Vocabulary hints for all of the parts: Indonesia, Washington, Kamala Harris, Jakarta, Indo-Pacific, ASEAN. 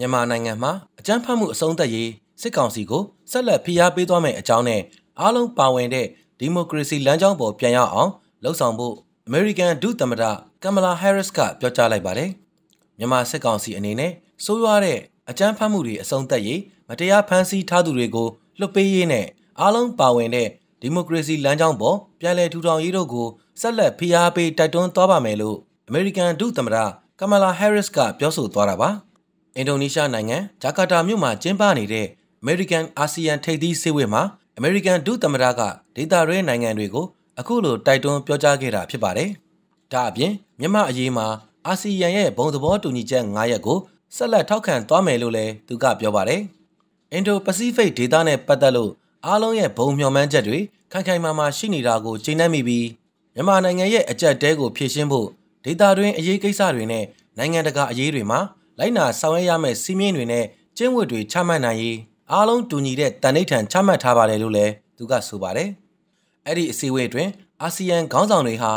မြန်မာနိုင်ငံမှာအကြမ်းဖက်မှုအဆုံးသတ်ရေးစစ်ကောင်စီကိုဆက်လက်ဖိအားပေးသွားမယ့်အကြောင်းနဲ့အားလုံးပါဝင်တဲ့ဒီမိုကရေစီလမ်းကြောင်းပေါ်ပြန်ရောက်အောင်လှုပ်ဆောင်ဖို့ American ဒုသမ္မတ Kamala Harris ကပြောကြားလိုက်ပါတယ်။မြန်မာစစ်ကောင်စီအနေနဲ့ဆိုးရွားတဲ့အကြမ်းဖက်မှုတွေအဆုံးသတ်ရေးမတရားဖမ်းဆီးထားသူတွေကိုလွှတ်ပေးရေးနဲ့အားလုံးပါဝင်တဲ့ဒီမိုကရေစီလမ်းကြောင်းပေါ်ပြန်လည်ထူထောင်ရေးတို့ကိုဆက်လက်ဖိအားပေးတိုက်တွန်းသွားပါမယ်လို့ American ဒုသမ္မတ Kamala Harris ကပြောဆိုသွားတာပါ။ Indonesia နိုင်ငံဂျကာတာမြို့မှာကျင်းပနေတဲ့ American ASEAN ထိပ်သီးစည်းဝေးမှာ American ဒုသမ္မတကဒေသတွင်းနိုင်ငံတွေကိုအခုလိုတိုက်တွန်းပြောကြားခဲ့တာဖြစ်ပါတယ်။ဒါအပြင်မြန်မာအရေးမှာအာဆီယံရဲ့ဘုံသဘောတူညီချက်၅ရပ်ကိုဆက်လက်ထောက်ခံသွားမယ်လို့လည်းသူကပြောပါတယ်။ Indo-Pacific ဒေသနဲ့ပတ်သက်လို့အားလုံးရဲ့ဘုံမျှော်မှန်းချက်တွေခိုင်ခိုင်မာမာရှိနေတာကိုကျေနပ်မိပြီးမြန်မာနိုင်ငံရဲ့အကြက်တဲကိုဖြည့်ရှင်းဖို့ဒေသတွင်းအရေးကိစ္စတွေနဲ့နိုင်ငံတကာအရေးတွေမှာလိုက်နာဆောင်ရွက်ရမယ့်စည်းမျဉ်းတွေနဲ့ကျင့်ဝတ်တွေချမှတ်နိုင်ရေးအားလုံးတူညီတဲ့တန်ဋိဌာန်ချမှတ်ထားပါတယ်လို့လည်းသူကဆိုပါတယ်။အဲ့ဒီအစည်းအဝေးအတွင်းအာဆီယံခေါင်းဆောင်တွေဟာ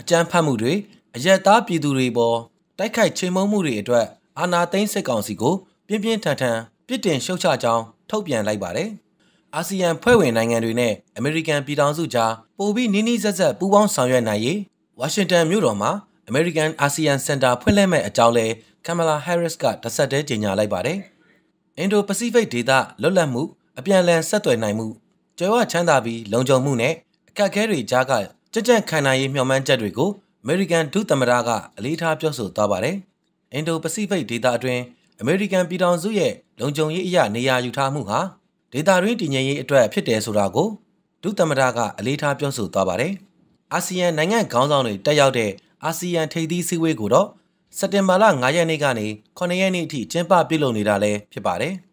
အကြမ်းဖက်မှုတွေအရက်သားပြည်သူတွေပေါ်တိုက်ခိုက်ချိန်မုံမှုတွေအတွက်အာဏာသိမ်းစစ်ကောင်စီကိုပြင်းပြင်းထန်ထန်ပြစ်တင်ရှုတ်ချကြောင်းထုတ်ပြန်လိုက်ပါတယ်။ အာဆီယံဖွဲ့ဝင်နိုင်ငံတွေနဲ့ American ပြည်ထောင်စုကြားပိုပြီးနီးနီးစပ်စပ်ပူးပေါင်းဆောင်ရွက်နိုင်ရေး Washington မြို့တော်မှာ American ASEAN Center ဖွင့်လှစ်မယ့်အကြောင်းလည်း Kamala Harris ကတဆက်တည်းကြေညာလိုက်ပါတယ်။ Indo-Pacific ဒေသလွတ်လပ်မှုအပြန်အလှန်ဆက်သွယ်နိုင်မှုကြွယ်ဝချမ်းသာပြီးလုံခြုံမှုနဲ့အခက်အခဲတွေကြားကကြံ့ကြံ့ခံနိုင်ရေးမျှော်မှန်းချက်တွေကို American ဒုသမ္မတကအလေးထားပြောဆိုသွားပါတယ်။ Indo-Pacific ဒေသအတွင်း American ပြည်ထောင်စုရဲ့လုံခြုံရေးအရနေရာယူထားမှုဟာဒေသတွင်းတည်ငြိမ်ရေးအတွက်ဖြစ်တယ်ဆိုတာကိုဒုသမ္မတကအလေးထားပြောဆိုသွားပါတယ်။ အာဆီယံနိုင်ငံခေါင်းဆောင်တွေတက်ရောက်တဲ့ ASEAN ထိပ်သီးစည်းဝေးကိုတော့စက်တင်ဘာလ ၅ ရက်နေ့ကနေ 9 ရက်နေ့အထိကျင်းပပြုလုပ်နေတာလည်းဖြစ်ပါတယ်။